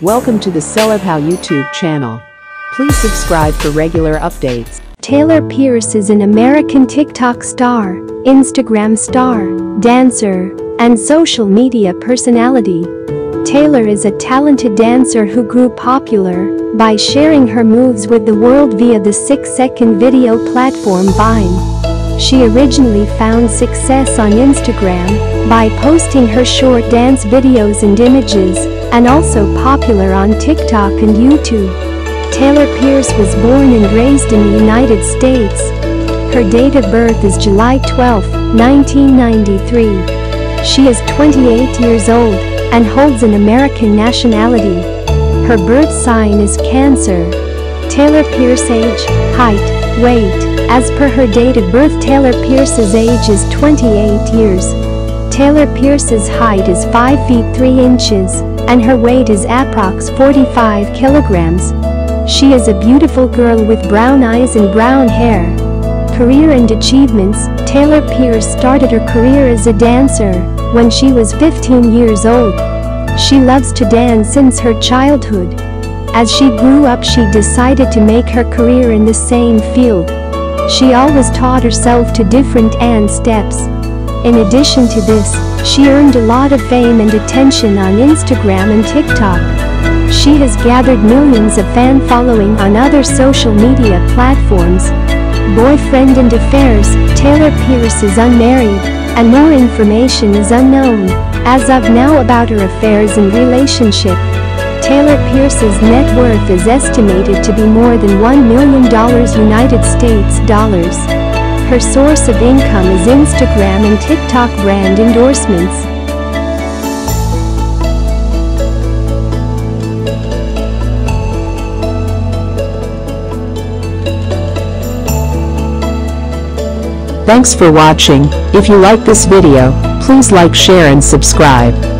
Welcome to the Celebs How YouTube channel. Please subscribe for regular updates. Taylor Pierce is an American TikTok star, Instagram star, dancer, and social media personality. Taylor is a talented dancer who grew popular by sharing her moves with the world via the 6-second video platform Vine. She originally found success on Instagram by posting her short dance videos and images, and also popular on TikTok and YouTube. Taylor Pierce was born and raised in the United States. Her date of birth is July 12, 1993. She is 28 years old and holds an American nationality. Her birth sign is Cancer. Taylor Pierce age, height, weight. As per her date of birth, Taylor Pierce's age is 28 years. Taylor Pierce's height is 5 feet 3 inches. And her weight is approx 45 kilograms. She is a beautiful girl with brown eyes and brown hair. Career and achievements. Taylor Pierce started her career as a dancer when she was 15 years old. She loves to dance since her childhood. As she grew up, she decided to make her career in the same field. She always taught herself to different dance steps. In addition to this, she earned a lot of fame and attention on Instagram and TikTok. She has gathered millions of fan following on other social media platforms. Boyfriend and affairs. Taylor Pierce is unmarried, and more information is unknown as of now about her affairs and relationship. Taylor Pierce's net worth is estimated to be more than $1 million United States dollars. Her source of income is Instagram and TikTok brand endorsements. Thanks for watching. If you like this video, please like, share and subscribe.